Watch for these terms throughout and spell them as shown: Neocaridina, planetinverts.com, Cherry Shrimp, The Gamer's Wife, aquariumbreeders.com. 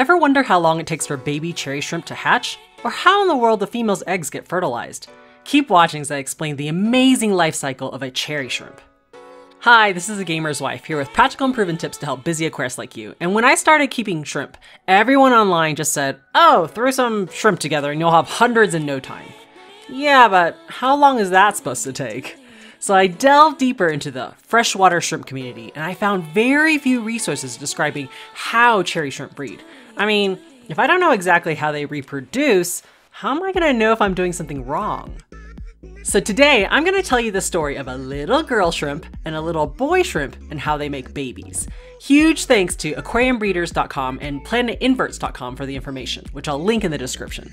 Ever wonder how long it takes for baby cherry shrimp to hatch? Or how in the world the female's eggs get fertilized? Keep watching as I explain the amazing life cycle of a cherry shrimp. Hi, this is The Gamer's Wife, here with practical and proven tips to help busy aquarists like you. And when I started keeping shrimp, everyone online just said, oh, throw some shrimp together and you'll have hundreds in no time. Yeah, but how long is that supposed to take? So I delved deeper into the freshwater shrimp community, and I found very few resources describing how cherry shrimp breed. I mean, if I don't know exactly how they reproduce, how am I gonna know if I'm doing something wrong? So today, I'm going to tell you the story of a little girl shrimp and a little boy shrimp and how they make babies. Huge thanks to aquariumbreeders.com and planetinverts.com for the information, which I'll link in the description.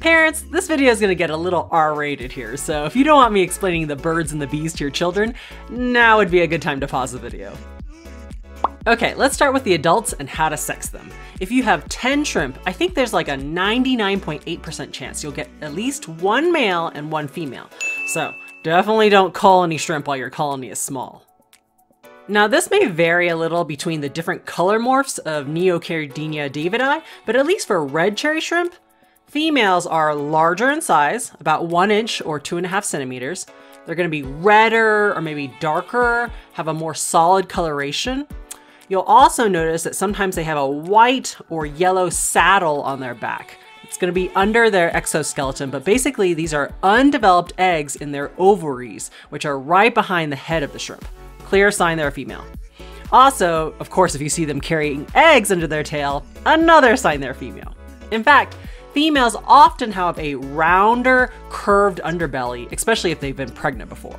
Parents, this video is going to get a little R-rated here, so if you don't want me explaining the birds and the bees to your children, now would be a good time to pause the video. Okay, let's start with the adults and how to sex them. If you have 10 shrimp, I think there's like a 99.8% chance you'll get at least one male and one female. So definitely don't colony shrimp while your colony is small. Now this may vary a little between the different color morphs of Neocaridina davidi, but at least for red cherry shrimp, females are larger in size, about 1 inch or 2.5 centimeters. They're gonna be redder or maybe darker, have a more solid coloration. You'll also notice that sometimes they have a white or yellow saddle on their back. It's going to be under their exoskeleton, but basically these are undeveloped eggs in their ovaries, which are right behind the head of the shrimp. Clear sign they're a female. Also, of course, if you see them carrying eggs under their tail, another sign they're female. In fact, females often have a rounder, curved underbelly, especially if they've been pregnant before.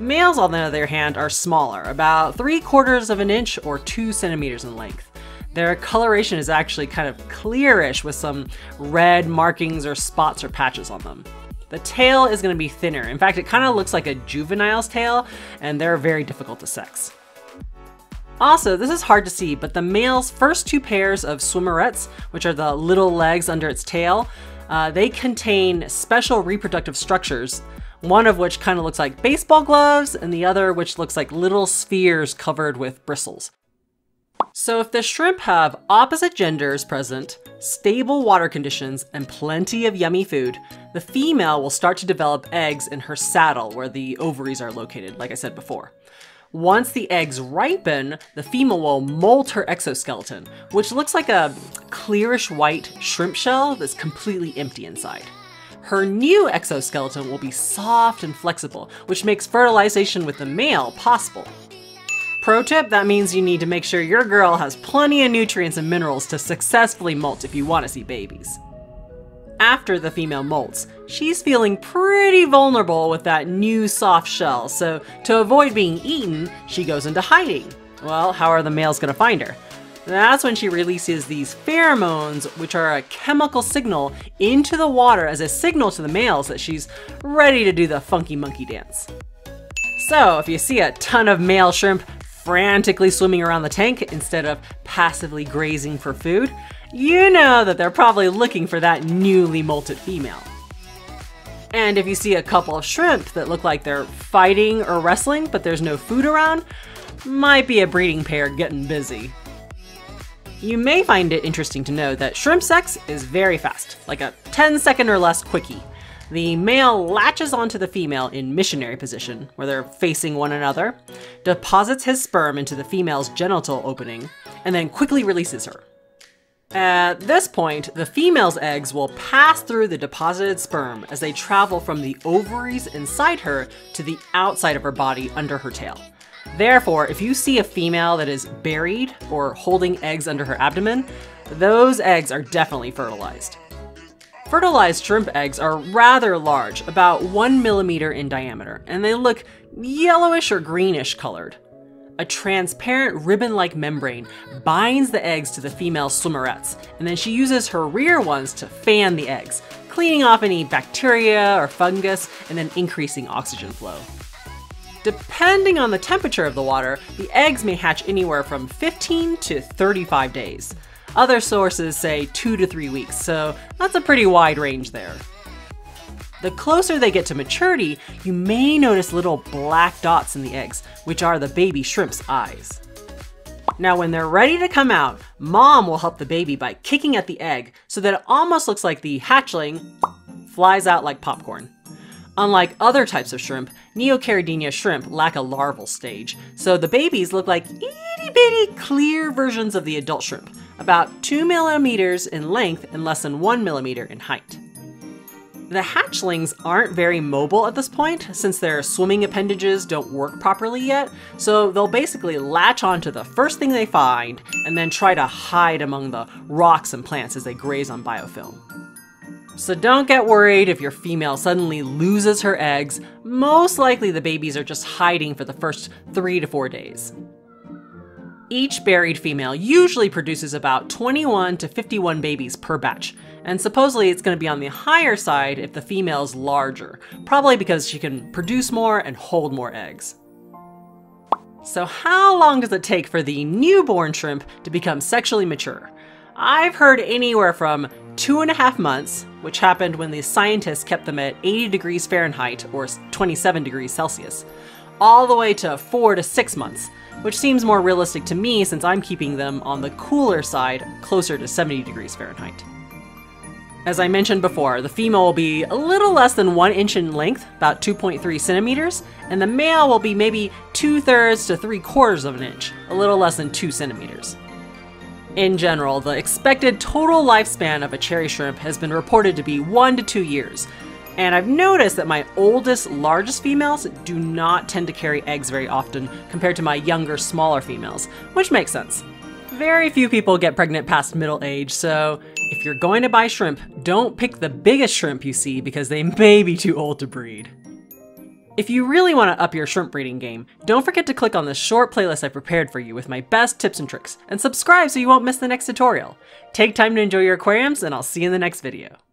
Males, on the other hand, are smaller, about 3/4 of an inch or 2 centimeters in length. Their coloration is actually kind of clearish with some red markings or spots or patches on them. The tail is going to be thinner. In fact, it kind of looks like a juvenile's tail, and they're very difficult to sex. Also, this is hard to see, but the male's first 2 pairs of swimmerets, which are the little legs under its tail, they contain special reproductive structures, one of which kind of looks like baseball gloves and the other which looks like little spheres covered with bristles. So if the shrimp have opposite genders present, stable water conditions, and plenty of yummy food, the female will start to develop eggs in her saddle where the ovaries are located, like I said before. Once the eggs ripen, the female will molt her exoskeleton, which looks like a clearish white shrimp shell that's completely empty inside. Her new exoskeleton will be soft and flexible, which makes fertilization with the male possible. Pro tip, that means you need to make sure your girl has plenty of nutrients and minerals to successfully molt if you want to see babies. After the female molts, she's feeling pretty vulnerable with that new soft shell, so to avoid being eaten, she goes into hiding. Well, how are the males going to find her? That's when she releases these pheromones, which are a chemical signal, into the water as a signal to the males that she's ready to do the funky monkey dance. So if you see a ton of male shrimp frantically swimming around the tank instead of passively grazing for food, you know that they're probably looking for that newly molted female. And if you see a couple of shrimp that look like they're fighting or wrestling but there's no food around, might be a breeding pair getting busy. You may find it interesting to know that shrimp sex is very fast, like a 10-second or less quickie. The male latches onto the female in missionary position, where they're facing one another, deposits his sperm into the female's genital opening, and then quickly releases her. At this point, the female's eggs will pass through the deposited sperm as they travel from the ovaries inside her to the outside of her body under her tail. Therefore, if you see a female that is buried or holding eggs under her abdomen, those eggs are definitely fertilized. Fertilized shrimp eggs are rather large, about 1 millimeter in diameter, and they look yellowish or greenish colored. A transparent ribbon-like membrane binds the eggs to the female swimmerets, and then she uses her rear ones to fan the eggs, cleaning off any bacteria or fungus and then increasing oxygen flow. Depending on the temperature of the water, the eggs may hatch anywhere from 15 to 35 days. Other sources say 2 to 3 weeks, so that's a pretty wide range there. The closer they get to maturity, you may notice little black dots in the eggs, which are the baby shrimp's eyes. Now when they're ready to come out, mom will help the baby by kicking at the egg so that it almost looks like the hatchling flies out like popcorn. Unlike other types of shrimp, Neocaridina shrimp lack a larval stage, so the babies look like itty bitty clear versions of the adult shrimp, about 2 millimeters in length and less than 1 millimeter in height. The hatchlings aren't very mobile at this point since their swimming appendages don't work properly yet, so they'll basically latch onto the first thing they find and then try to hide among the rocks and plants as they graze on biofilm. So don't get worried if your female suddenly loses her eggs. Most likely the babies are just hiding for the first 3 to 4 days. Each buried female usually produces about 21 to 51 babies per batch, and supposedly it's going to be on the higher side if the female's larger, probably because she can produce more and hold more eggs. So how long does it take for the newborn shrimp to become sexually mature? I've heard anywhere from 2.5 months, which happened when the scientists kept them at 80 degrees Fahrenheit or 27 degrees Celsius, all the way to 4 to 6 months, which seems more realistic to me since I'm keeping them on the cooler side, closer to 70 degrees Fahrenheit. As I mentioned before, the female will be a little less than 1 inch in length, about 2.3 centimeters, and the male will be maybe 2/3 to 3/4 of an inch, a little less than 2 centimeters. In general, the expected total lifespan of a cherry shrimp has been reported to be 1 to 2 years, and I've noticed that my oldest, largest females do not tend to carry eggs very often compared to my younger, smaller females, which makes sense. Very few people get pregnant past middle age, so if you're going to buy shrimp, don't pick the biggest shrimp you see because they may be too old to breed. If you really want to up your shrimp breeding game, don't forget to click on the short playlist I prepared for you with my best tips and tricks, and subscribe so you won't miss the next tutorial. Take time to enjoy your aquariums, and I'll see you in the next video.